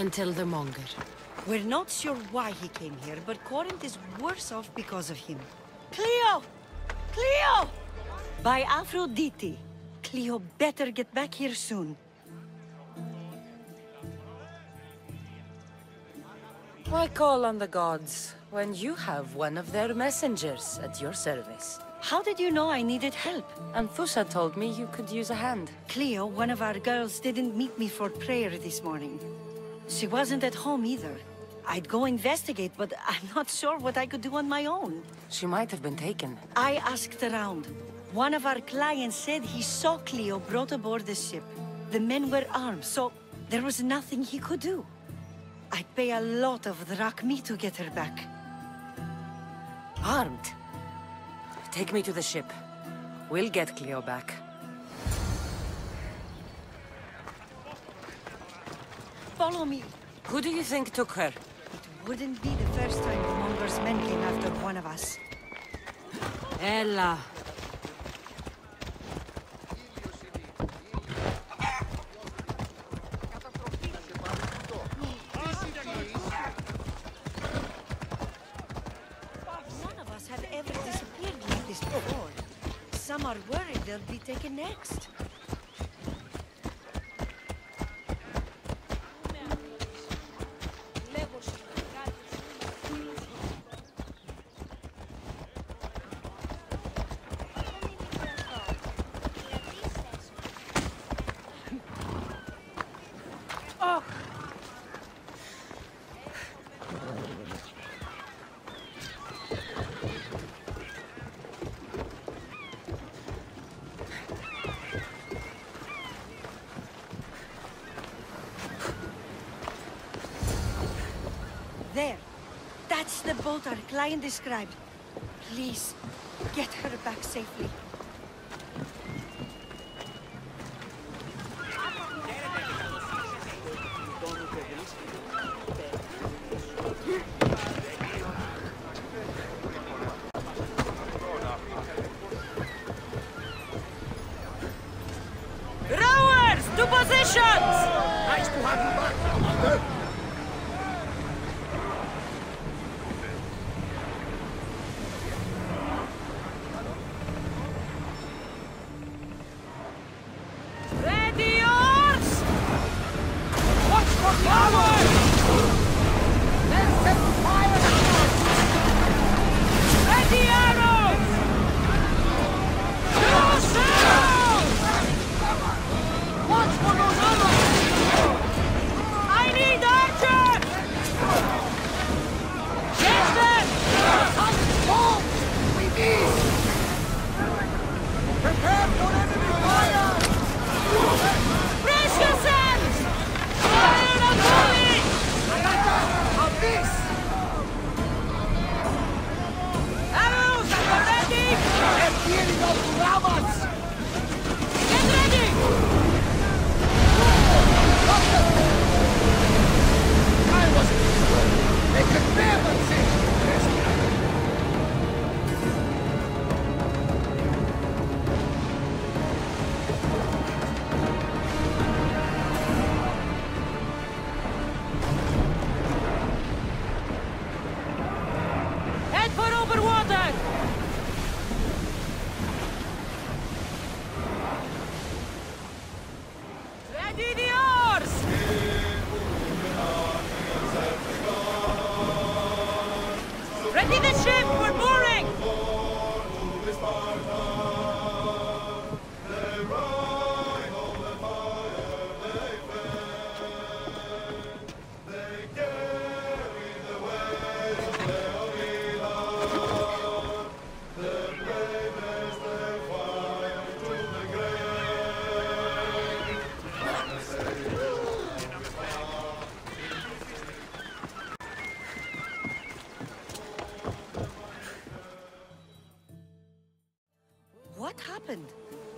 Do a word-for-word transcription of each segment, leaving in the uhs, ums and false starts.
Until the monger. We're not sure why he came here, but Corinth is worse off because of him. Cleo! Cleo! By Aphrodite! Cleo better get back here soon. Why call on the gods when you have one of their messengers at your service? How did you know I needed help? Anthusa told me you could use a hand. Cleo, one of our girls, didn't meet me for prayer this morning. She wasn't at home either. I'd go investigate, but I'm not sure what I could do on my own. She might have been taken. I asked around. One of our clients said he saw Cleo brought aboard the ship. The men were armed, so there was nothing he could do. I'd pay a lot of drachmi to get her back. Armed? Take me to the ship. We'll get Cleo back. Follow me. Who do you think took her? It wouldn't be the first time the monger's men came after one of us. Ella. Some are worried they'll be taken next. Oh. That's the boat our client described. Please, get her back safely. Rowers, to positions! Nice to have you back, Commander.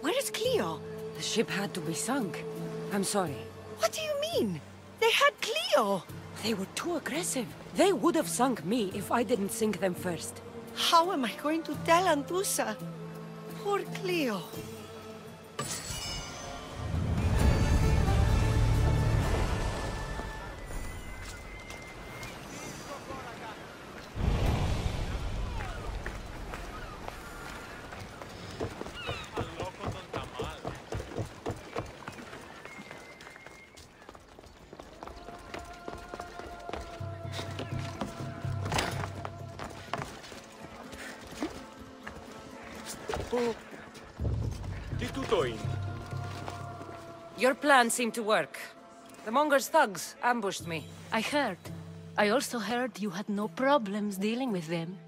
Where is Cleo? The ship had to be sunk. I'm sorry. What do you mean? They had Cleo! They were too aggressive. They would have sunk me if I didn't sink them first. How am I going to tell Anthusa? Poor Cleo. people? Your plan seemed to work. The monger's thugs ambushed me. I heard. I also heard you had no problems dealing with them.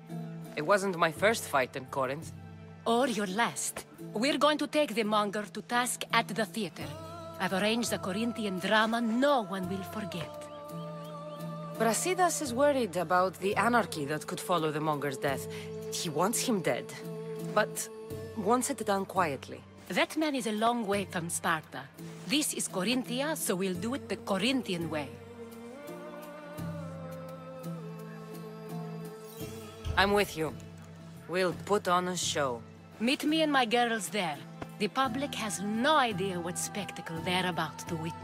It wasn't my first fight in Corinth. Or your last. We're going to take the monger to task at the theater. I've arranged a Corinthian drama no one will forget. Brasidas is worried about the anarchy that could follow the monger's death. He wants him dead, but wants it done quietly. That man is a long way from Sparta. This is Korinthia, so we'll do it the Corinthian way. I'm with you. We'll put on a show. Meet me and my girls there. The public has no idea what spectacle they're about to witness.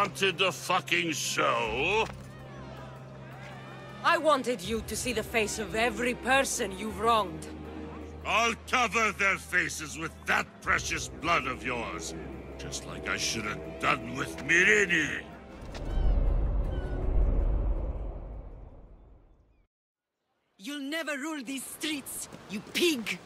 Wanted the fucking show? I wanted you to see the face of every person you've wronged. I'll cover their faces with that precious blood of yours, just like I should have done with Myrrine. You'll never rule these streets, you pig!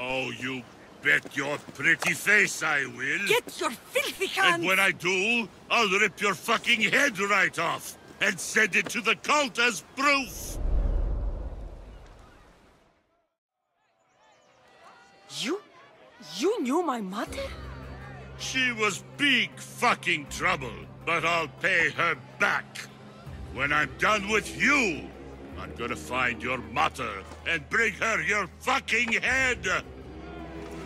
Oh, you bet your pretty face I will. Get your filthy hands! And when I do, I'll rip your fucking head right off and send it to the cult as proof! You... you knew my mother? She was big fucking trouble, but I'll pay her back. When I'm done with you, I'm gonna find your mother and bring her your fucking head!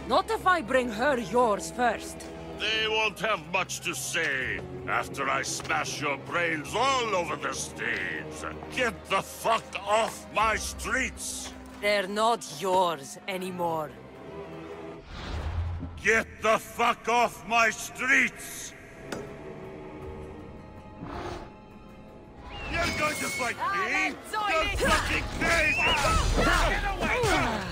Not if I bring her yours first. They won't have much to say after I smash your brains all over the stage. Get the fuck off my streets! They're not yours anymore. Get the fuck off my streets! You're going to fight me? You're fucking crazy! Get away!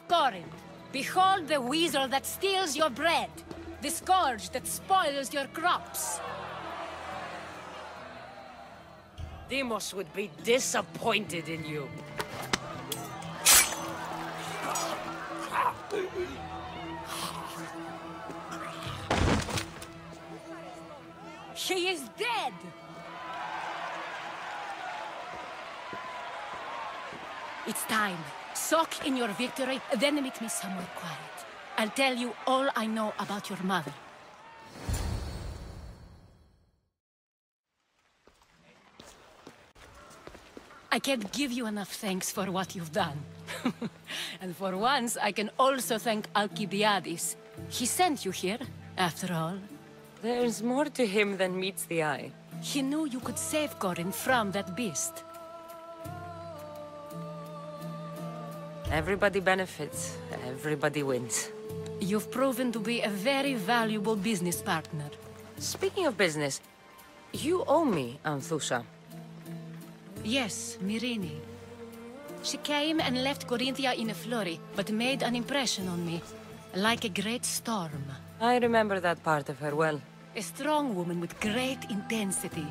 of Corinth, behold the weasel that steals your bread, the scourge that spoils your crops. Deimos would be disappointed in you. She is dead! It's time. Soak in your victory, then meet me somewhere quiet. I'll tell you all I know about your mother. I can't give you enough thanks for what you've done. And for once, I can also thank Alcibiades. He sent you here, after all. There's more to him than meets the eye. He knew you could save Korinth from that beast. Everybody benefits. Everybody wins. You've proven to be a very valuable business partner. Speaking of business, you owe me, Anthusa. Yes, Myrrine. She came and left Korinthia in a flurry, but made an impression on me, like a great storm. I remember that part of her well. A strong woman with great intensity.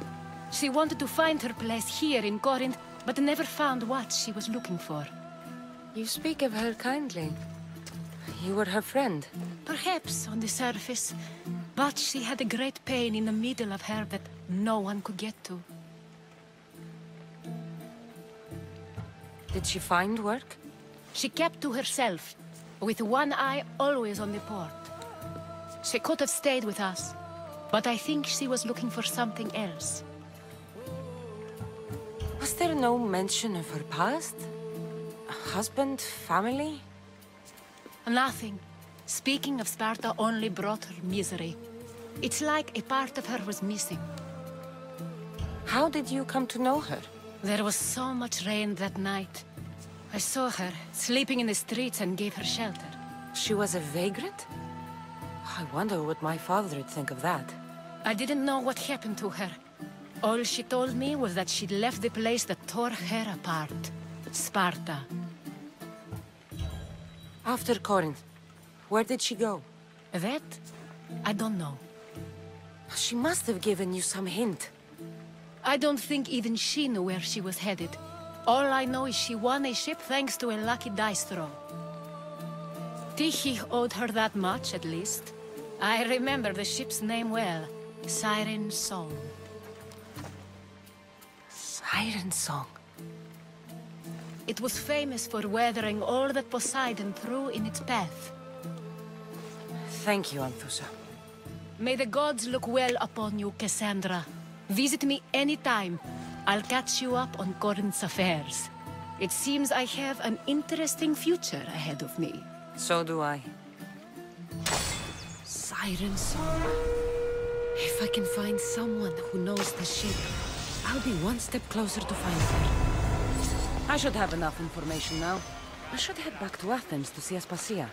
She wanted to find her place here in Corinth, but never found what she was looking for. You speak of her kindly. You were her friend. Perhaps, on the surface. But she had a great pain in the middle of her that no one could get to. Did she find work? She kept to herself, with one eye always on the port. She could have stayed with us, but I think she was looking for something else. Was there no mention of her past? Husband, family? Nothing. Speaking of Sparta only brought her misery. It's like a part of her was missing. How did you come to know her? There was so much rain that night. I saw her sleeping in the streets and gave her shelter. She was a vagrant? I wonder what my father would think of that. I didn't know what happened to her. All she told me was that she'd left the place that tore her apart. Sparta. After Corinth, where did she go? That? I don't know. She must have given you some hint. I don't think even she knew where she was headed. All I know is she won a ship thanks to a lucky dice throw. Tihi owed her that much, at least. I remember the ship's name well. Siren Song. Siren Song? It was famous for weathering all that Poseidon threw in its path. Thank you, Anthusa. May the gods look well upon you, Cassandra. Visit me anytime. I'll catch you up on Corinth's affairs. It seems I have an interesting future ahead of me. So do I. Siren Song. If I can find someone who knows the ship, I'll be one step closer to finding her. I should have enough information now. I should head back to Athens to see Aspasia.